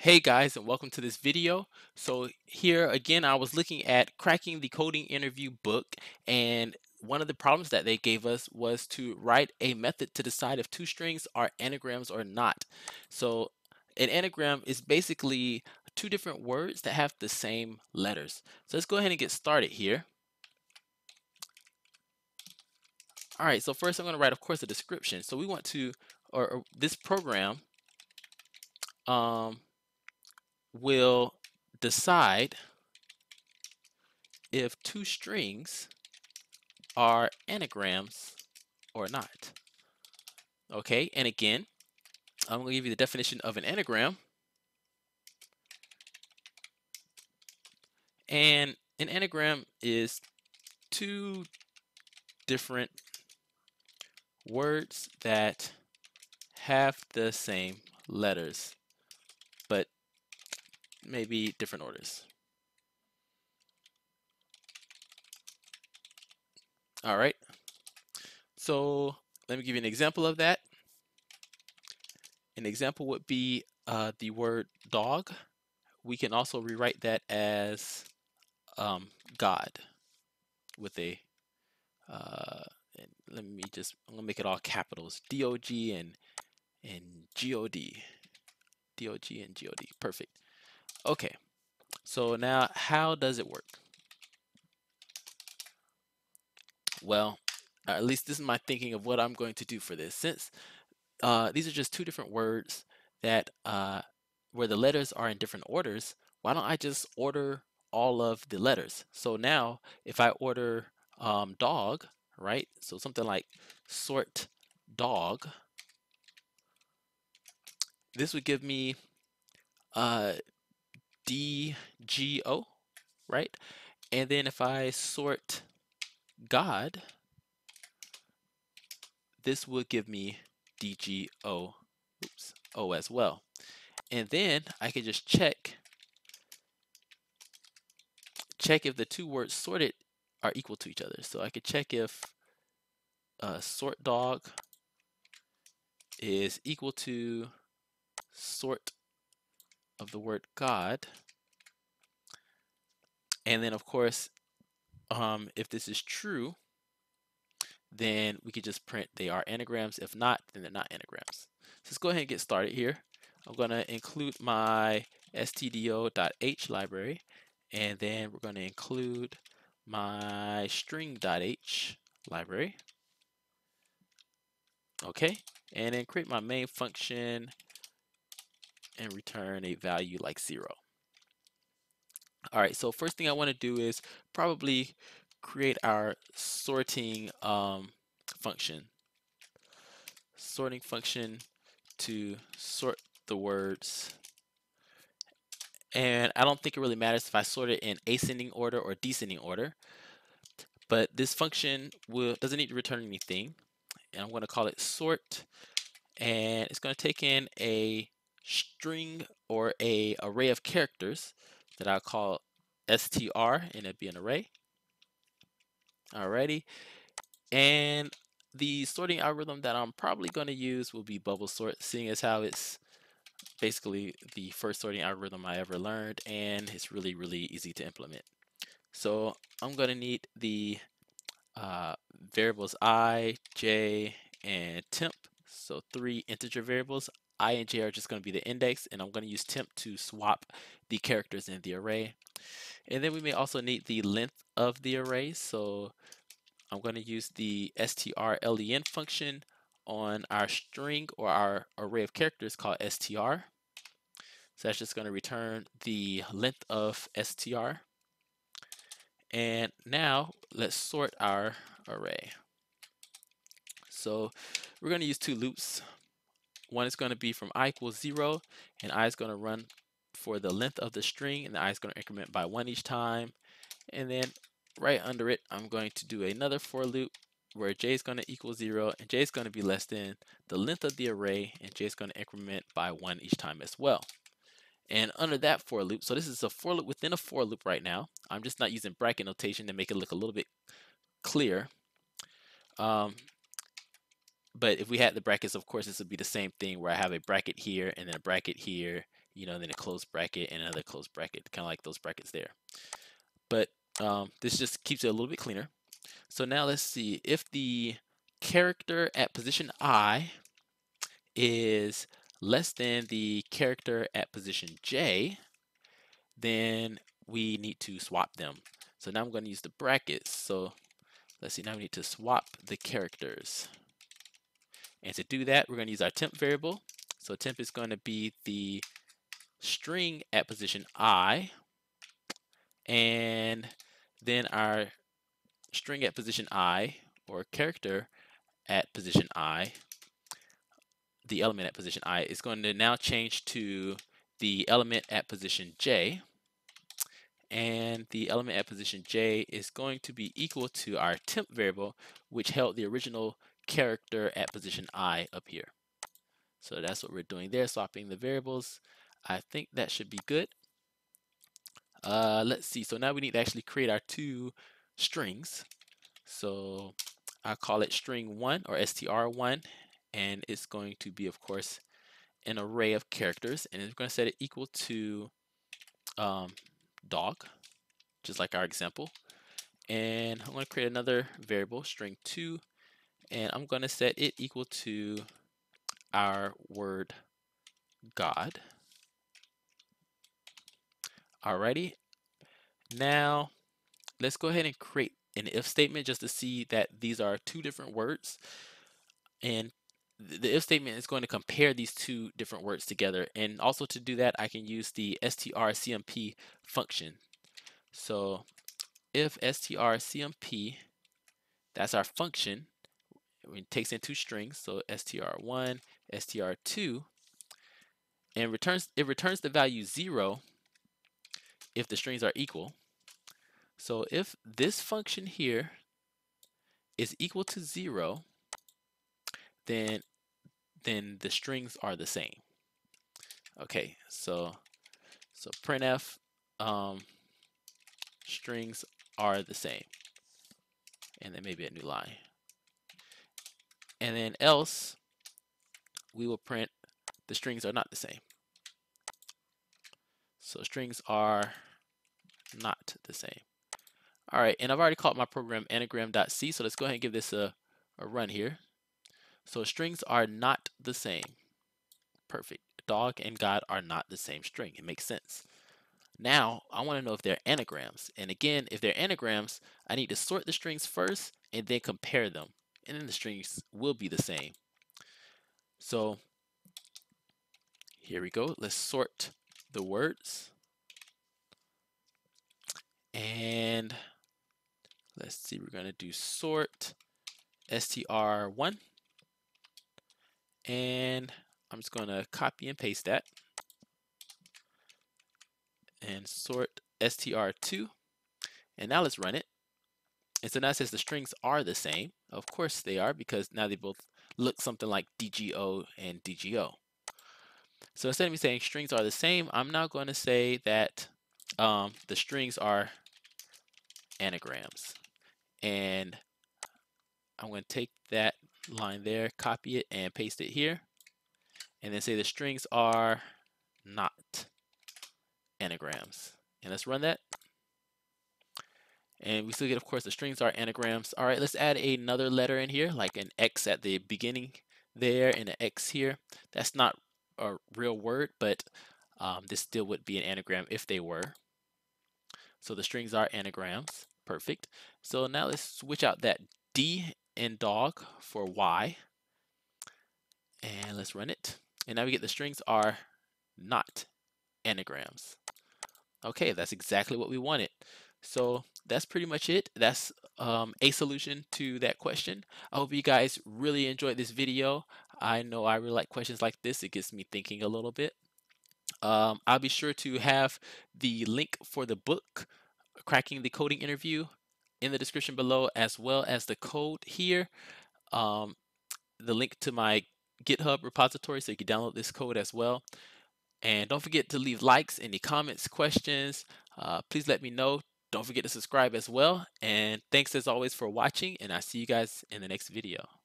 Hey guys, and welcome to this video. So here again, I was looking at Cracking the Coding Interview book, and one of the problems that they gave us was to write a method to decide if two strings are anagrams or not. So an anagram is basically two different words that have the same letters. So let's go ahead and get started here. All right, so first I'm going to write, of course, a description. So we want to, or this program will decide if two strings are anagrams or not. Okay, and again, I'm going to give you the definition of an anagram. And an anagram is two different words that have the same letters, but maybe different orders. All right, so let me give you an example of that. An example would be the word dog. We can also rewrite that as God with a, I'm gonna make it all capitals, D-O-G and G-O-D, D-O-G and G-O-D, perfect. Okay, so now how does it work? Well, at least this is my thinking of what I'm going to do for this. Since these are just two different words that where the letters are in different orders, why don't I just order all of the letters? So now if I order dog, right? So something like sort dog, this would give me D-G-O, right? And then if I sort God, this will give me D-G-O, oops, O as well. And then I can just check if the two words sorted are equal to each other. So I could check if sort dog is equal to sort of the word God, and then of course if this is true, then we could just print they are anagrams. If not, then they're not anagrams. So let's go ahead and get started here. I'm going to include my stdio.h library, and then we're going to include my string.h library. Okay, and then create my main function and return a value like 0. All right, so first thing I want to do is probably create our sorting function to sort the words. And I don't think it really matters if I sort it in ascending order or descending order, but this function doesn't need to return anything. And I'm going to call it sort, and it's going to take in a string or a array of characters that I'll call str, and it'd be an array. Alrighty, and the sorting algorithm that I'm probably going to use will be bubble sort, seeing as how it's basically the first sorting algorithm I ever learned, and it's really, really easy to implement. So I'm going to need the variables I, j, and temp, so 3 integer variables. I and j are just going to be the index, and I'm going to use temp to swap the characters in the array. And then we may also need the length of the array, so I'm going to use the strlen function on our string or our array of characters called str. So that's just going to return the length of str. And now let's sort our array. So we're going to use two loops. One is going to be from I equals 0, and I is going to run for the length of the string, and the I is going to increment by 1 each time. And then right under it, I'm going to do another for loop where j is going to equal 0, and j is going to be less than the length of the array, and j is going to increment by 1 each time as well. And under that for loop, so this is a for loop within a for loop right now. I'm just not using bracket notation to make it look a little bit clear. But if we had the brackets, of course, this would be the same thing where I have a bracket here and then a bracket here, and then a close bracket and another close bracket, kind of like those brackets there. But this just keeps it a little bit cleaner. So now let's see if the character at position I is less than the character at position J, then we need to swap them. So now I'm going to use the brackets. So let's see, now we need to swap the characters. And to do that, we're going to use our temp variable. So temp is going to be the string at position I, and then our string at position I, or character at position I, the element at position I, is going to now change to the element at position J. And the element at position J is going to be equal to our temp variable, which held the original character at position I up here. So that's what we're doing there, swapping the variables. I think that should be good. Let's see. So now we need to actually create our two strings. So I call it string 1, or str1, and it's going to be, of course, an array of characters, and it's going to set it equal to dog, just like our example. And I'm going to create another variable, string 2, and I'm going to set it equal to our word God. Alrighty, now let's go ahead and create an if statement just to see that these are two different words, and the if statement is going to compare these two different words together. And also to do that, I can use the strcmp function. So if strcmp, that's our function, it takes in two strings, so str1, str2, and it returns the value 0 if the strings are equal. So if this function here is equal to 0, then the strings are the same. Okay, so printf strings are the same, and then maybe a new line, and then else we will print the strings are not the same. So strings are not the same. All right, and I've already called my program anagram.c, so let's go ahead and give this a run here. So strings are not the same. Perfect. Dog and God are not the same string. It makes sense. Now, I want to know if they're anagrams. And again, if they're anagrams, I need to sort the strings first and then compare them. And then the strings will be the same. So here we go. Let's sort the words. And let's see, we're going to do sort str1. And I'm just going to copy and paste that. And sort str2. And now let's run it. And so now it says the strings are the same. Of course they are, because now they both look something like DGO and DGO. So instead of me saying strings are the same, I'm now going to say that the strings are anagrams. And I'm going to take that line there, copy it and paste it here, and then say the strings are not anagrams. And let's run that, and we still get, of course, the strings are anagrams. All right, let's add another letter in here, like an X at the beginning there and an X here. That's not a real word, but this still would be an anagram if they were. So the strings are anagrams. Perfect. So now let's switch out that D and dog for Y, and let's run it, and now we get the strings are not anagrams. Okay, that's exactly what we wanted. So that's pretty much it. That's a solution to that question. I hope you guys really enjoyed this video. I know I really like questions like this. It gets me thinking a little bit. I'll be sure to have the link for the book, Cracking the Coding Interview, in the description below, as well as the code here, the link to my GitHub repository, so you can download this code as well. And don't forget to leave likes, any comments, questions. Please let me know. Don't forget to subscribe as well. And thanks as always for watching, and I'll see you guys in the next video.